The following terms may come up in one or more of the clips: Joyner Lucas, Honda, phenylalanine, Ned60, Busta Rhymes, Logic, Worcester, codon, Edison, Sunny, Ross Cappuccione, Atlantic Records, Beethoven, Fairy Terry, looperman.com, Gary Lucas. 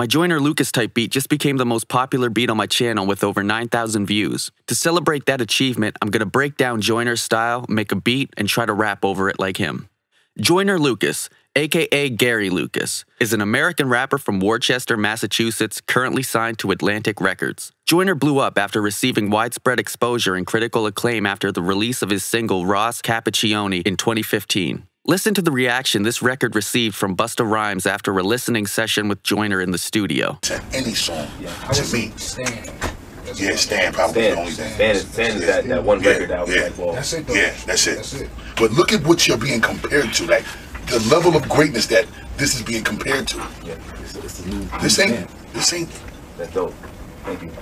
My Joyner Lucas type beat just became the most popular beat on my channel with over 9,000 views. To celebrate that achievement, I'm gonna break down Joyner's style, make a beat, and try to rap over it like him. Joyner Lucas, aka Gary Lucas, is an American rapper from Worcester, Massachusetts, currently signed to Atlantic Records. Joyner blew up after receiving widespread exposure and critical acclaim after the release of his single Ross Cappuccione in 2015. Listen to the reaction this record received from Busta Rhymes after a listening session with Joyner in the studio. To any song, yeah, to me, stand. Yeah, Stand probably the only thing. Stand is that one record that was like, well, that's it, though. Yeah, that's it. But look at what you're being compared to, like the level of greatness that this is being compared to. Yeah, this ain't. That's dope. Thank you.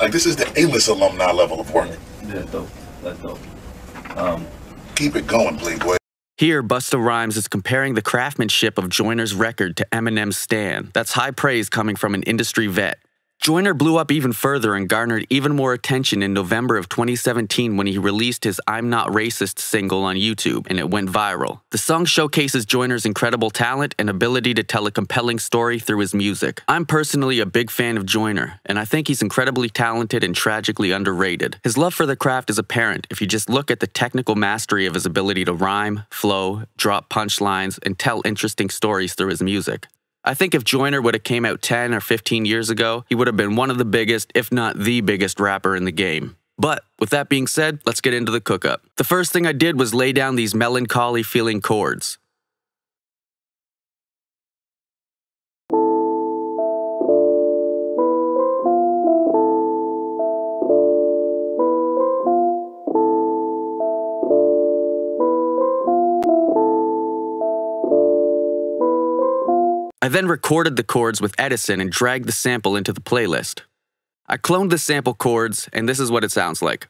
Like this is the A-list alumni level of work. Yeah, that's dope. Keep it going, Playboy. Here, Busta Rhymes is comparing the craftsmanship of Joyner's record to Eminem's Stand. That's high praise coming from an industry vet. Joyner blew up even further and garnered even more attention in November of 2017 when he released his I'm Not Racist single on YouTube, and it went viral. The song showcases Joyner's incredible talent and ability to tell a compelling story through his music. I'm personally a big fan of Joyner, and I think he's incredibly talented and tragically underrated. His love for the craft is apparent if you just look at the technical mastery of his ability to rhyme, flow, drop punchlines, and tell interesting stories through his music. I think if Joyner would have came out 10 or 15 years ago, he would have been one of the biggest, if not the biggest rapper in the game. But with that being said, let's get into the cook-up. The first thing I did was lay down these melancholy feeling chords. I then recorded the chords with Edison and dragged the sample into the playlist. I cloned the sample chords, and this is what it sounds like.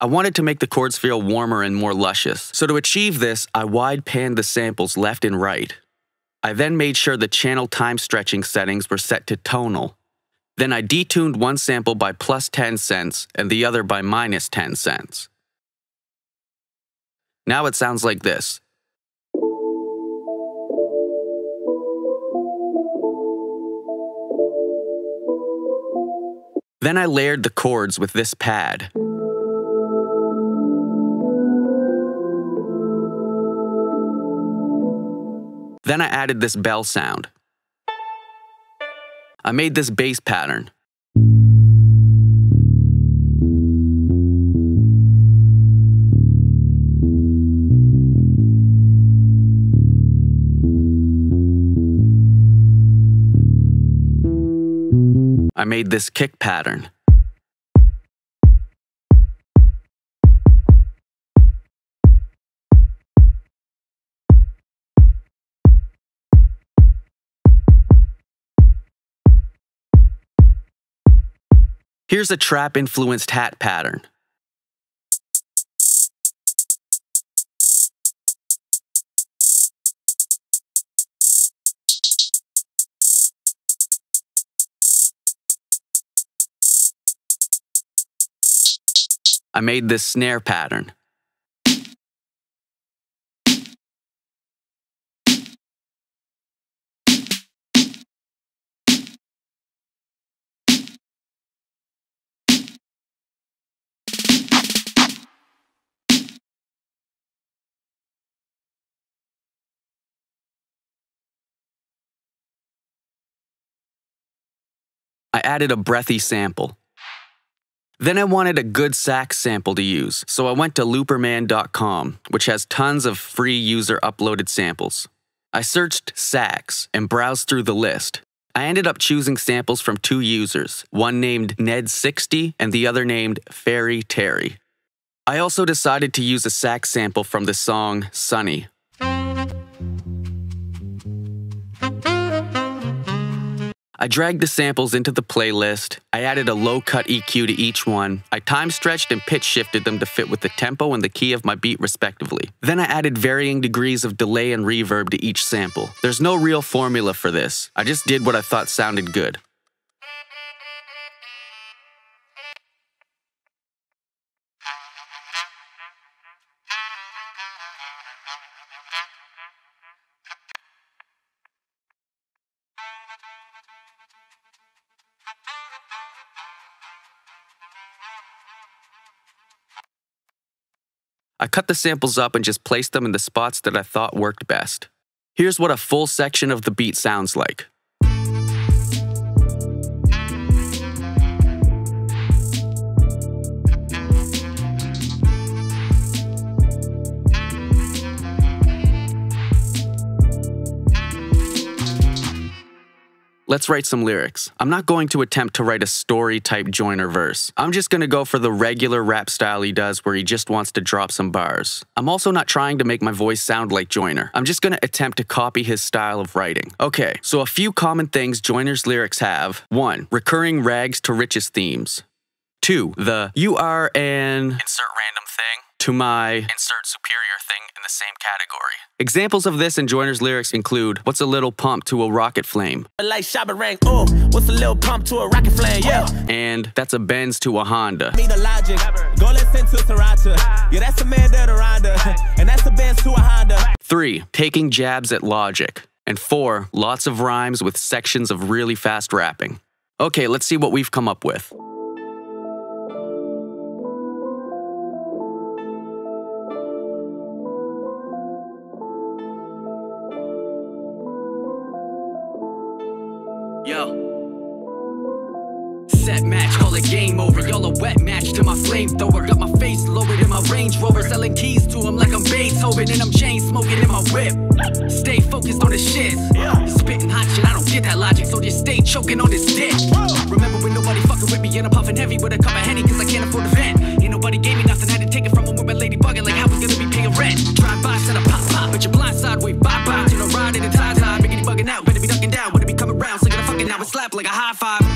I wanted to make the chords feel warmer and more luscious, so to achieve this, I wide panned the samples left and right. I then made sure the channel time stretching settings were set to tonal. Then I detuned one sample by plus 10 cents and the other by minus 10 cents. Now it sounds like this. Then I layered the chords with this pad. Then I added this bell sound. I made this bass pattern. I made this kick pattern. Here's a trap-influenced hat pattern. I made this snare pattern. I added a breathy sample. Then I wanted a good sax sample to use, so I went to looperman.com, which has tons of free user-uploaded samples. I searched sax and browsed through the list. I ended up choosing samples from two users, one named Ned60 and the other named Fairy Terry. I also decided to use a sax sample from the song Sunny. I dragged the samples into the playlist, I added a low-cut EQ to each one, I time-stretched and pitch-shifted them to fit with the tempo and the key of my beat respectively. Then I added varying degrees of delay and reverb to each sample. There's no real formula for this, I just did what I thought sounded good. I cut the samples up and just placed them in the spots that I thought worked best. Here's what a full section of the beat sounds like. Let's write some lyrics. I'm not going to attempt to write a story-type Joyner verse. I'm just gonna go for the regular rap style he does where he just wants to drop some bars. I'm also not trying to make my voice sound like Joyner. I'm just gonna attempt to copy his style of writing. Okay, so a few common things Joyner's lyrics have. 1. Recurring rags to riches themes. 2. The you are an insert random thing to my insert superior thing in the same category. Examples of this in Joyner's lyrics include what's a little pump to a rocket flame? Like Shabarang, oh, what's a little pump to a rocket flame? Yeah. And that's a Benz to a Honda. Me the Logic. Go listen to Sriracha. Yeah, that's a man that a and that's a Benz to a Honda. 3. Taking jabs at Logic. And 4. Lots of rhymes with sections of really fast rapping. Okay, let's see what we've come up with. Yo. Set match, call it game over. Y'all a wet match to my flamethrower. Got my face lowered in my Range Rover. Selling keys to him like I'm Beethoven. And I'm chain smoking in my whip. Stay focused on the shit. Spitting hot shit, I don't get that Logic. So just stay choking on this dick. Remember when nobody fucking with me and I'm puffing heavy with a cup of Henny cause I can't afford to vent. Ain't nobody gave me nothing, had to take it from a woman lady bugging like I was gonna be paying rent. Drive by, set a pop pop, but your blind side way bye bye. Turn a ride in the tie tie, biggity bugging out, better be ducking down. Slap like a high five.